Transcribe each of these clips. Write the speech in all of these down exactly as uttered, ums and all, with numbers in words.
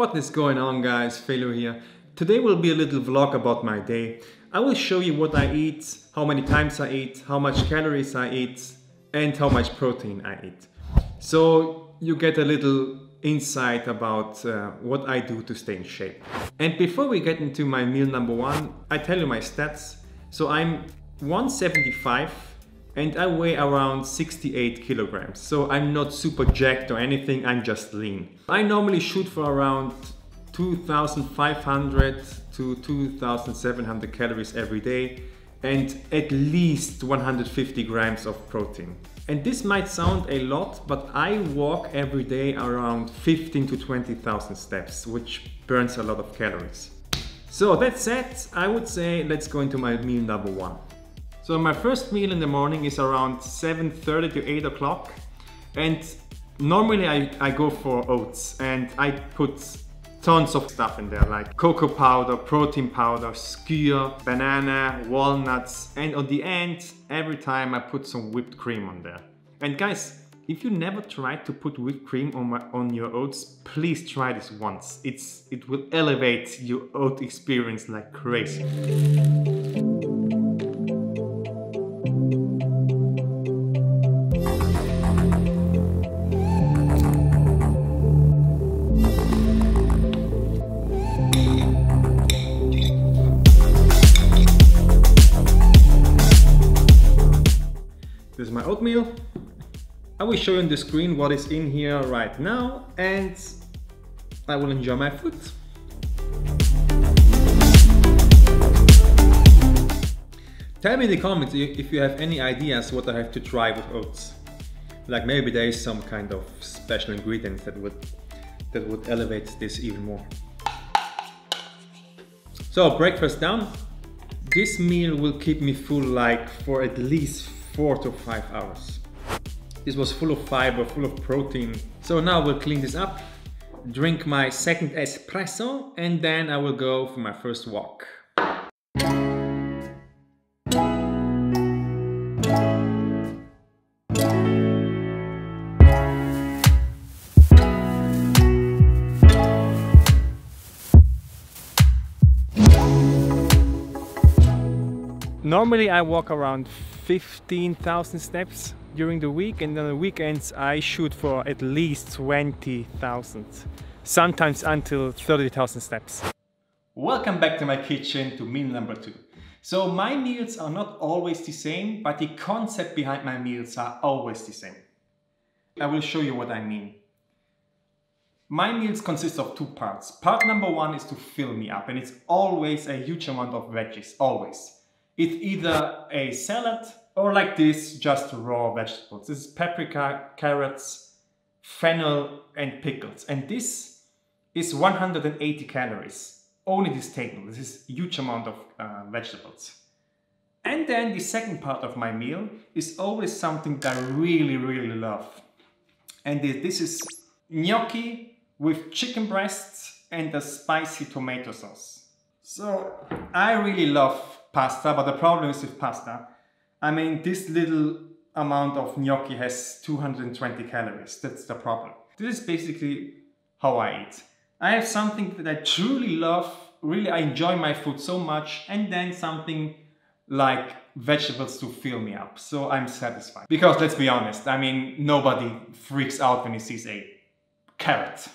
What is going on, guys? Felu here. Today will be a little vlog about my day. I will show you what I eat, how many times I eat, how much calories I eat, and how much protein I eat. So you get a little insight about uh, what I do to stay in shape. And before we get into my meal number one, I tell you my stats. So I'm one seventy-five and I weigh around sixty-eight kilograms. So I'm not super jacked or anything, I'm just lean. I normally shoot for around two thousand five hundred to two thousand seven hundred calories every day and at least one hundred fifty grams of protein. And this might sound a lot, but I walk every day around fifteen to twenty thousand steps, which burns a lot of calories. So that said, I would say let's go into my meal number one. So my first meal in the morning is around seven thirty to eight o'clock, and normally I, I go for oats and I put tons of stuff in there like cocoa powder, protein powder, skyr, banana, walnuts, and on the end every time I put some whipped cream on there. And guys, if you never tried to put whipped cream on, my, on your oats, please try this once. It's, it will elevate your oat experience like crazy. This is my oatmeal. I will show you on the screen what is in here right now, and I will enjoy my food. Tell me in the comments if you have any ideas what I have to try with oats. Like maybe there is some kind of special ingredient that would, that would elevate this even more. So breakfast down. This meal will keep me full like for at least four to five hours. This was full of fiber, full of protein. So now we'll clean this up, drink my second espresso, and then I will go for my first walk. Normally I walk around fifteen thousand steps during the week, and on the weekends I shoot for at least twenty thousand, sometimes until thirty thousand steps. Welcome back to my kitchen to meal number two. So my meals are not always the same, but the concept behind my meals are always the same. I will show you what I mean. My meals consist of two parts. Part number one is to fill me up, and it's always a huge amount of veggies, always. It's either a salad or like this, just raw vegetables. This is paprika, carrots, fennel, and pickles. And this is one hundred eighty calories. Only this table. This is a huge amount of uh, vegetables. And then the second part of my meal is always something that I really, really love. And this is gnocchi with chicken breasts and a spicy tomato sauce. So I really love pasta, but the problem is with pasta, I mean, this little amount of gnocchi has two hundred twenty calories. That's the problem. This is basically how I eat. I have something that I truly love, really I enjoy my food so much, and then something like vegetables to fill me up, so I'm satisfied. Because let's be honest, I mean, nobody freaks out when he sees a carrot.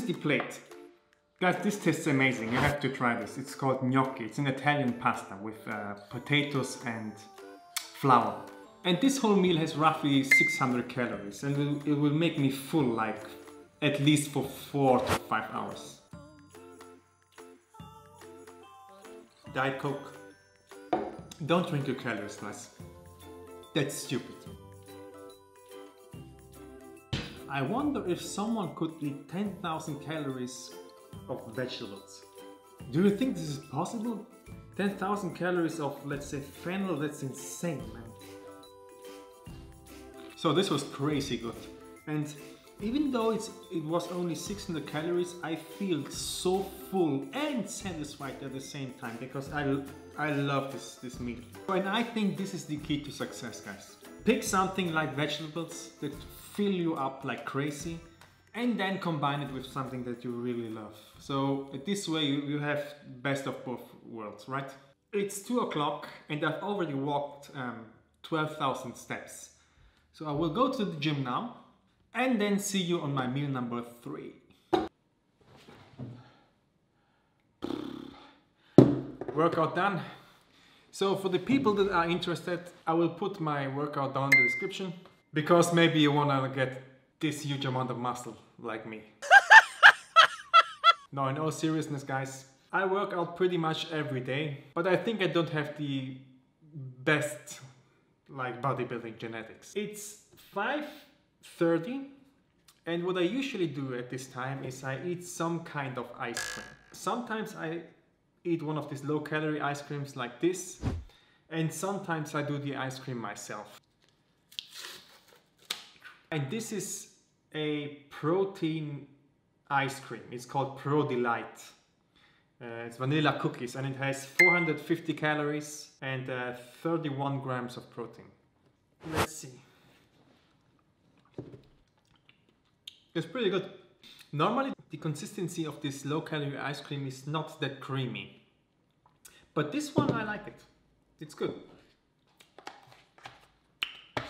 is the plate. Guys, this tastes amazing. You have to try this. It's called gnocchi. It's an Italian pasta with uh, potatoes and flour. And this whole meal has roughly six hundred calories, and it will make me full, like, at least for four to five hours. Diet Coke. Don't drink your calories, guys. That's stupid. I wonder if someone could eat ten thousand calories of vegetables. Do you think this is possible? ten thousand calories of, let's say, fennel? That's insane, man. So this was crazy good, and even though it's, it was only six hundred calories, I feel so full and satisfied at the same time because I, I love this, this meal. And I think this is the key to success, guys. Pick something like vegetables that fill you up like crazy and then combine it with something that you really love. So this way you, you have best of both worlds, right? It's two o'clock and I've already walked um, twelve thousand steps. So I will go to the gym now and then see you on my meal number three. Workout done. So for the people that are interested, I will put my workout down in the description because maybe you wanna get this huge amount of muscle like me. No, in all seriousness, guys, I work out pretty much every day, but I think I don't have the best like bodybuilding genetics. It's five thirty and what I usually do at this time is I eat some kind of ice cream. Sometimes I eat one of these low calorie ice creams like this, and sometimes I do the ice cream myself. And this is a protein ice cream. It's called Pro Delight. Uh, it's vanilla cookies and it has four hundred fifty calories and uh, thirty-one grams of protein. Let's see. It's pretty good. Normally the consistency of this low calorie ice cream is not that creamy, but this one I like it. It's good.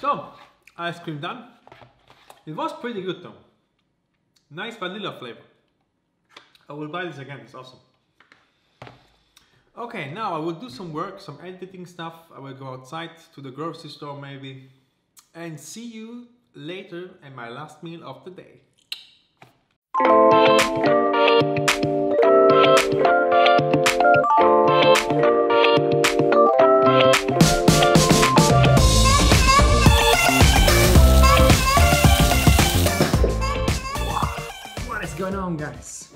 So, ice cream done. It was pretty good though. Nice vanilla flavor. I will buy this again, it's awesome. Okay, now I will do some work, some editing stuff. I will go outside to the grocery store maybe. And see you later in my last meal of the day. Wow, what is going on, guys?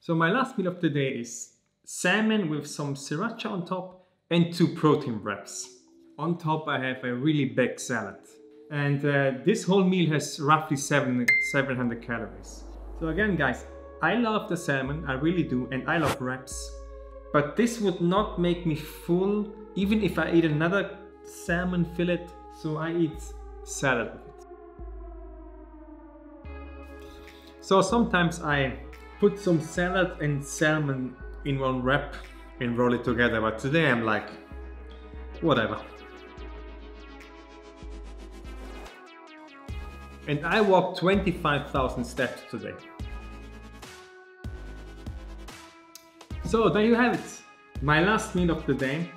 So my last meal of the day is salmon with some sriracha on top and two protein wraps. On top I have a really big salad. And uh, this whole meal has roughly seven hundred calories. So again, guys, I love the salmon, I really do, and I love wraps. But this would not make me full, even if I eat another salmon fillet. So I eat salad with it. So sometimes I put some salad and salmon in one wrap and roll it together, but today I'm like, whatever. And I walked twenty-five thousand steps today. So there you have it, my last meal of the day.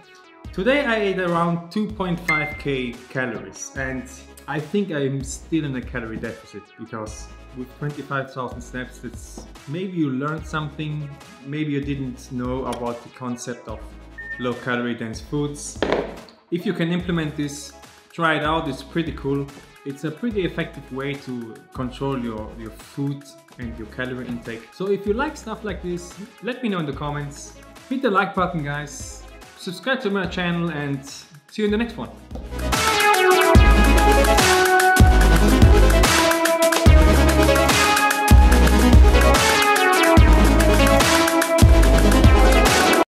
Today I ate around two point five K calories and I think I'm still in a calorie deficit because with twenty-five thousand steps, that's, maybe you learned something, maybe you didn't know about the concept of low calorie dense foods. If you can implement this, try it out, it's pretty cool. It's a pretty effective way to control your, your food and your calorie intake. So if you like stuff like this, let me know in the comments. Hit the like button, guys, subscribe to my channel, and see you in the next one.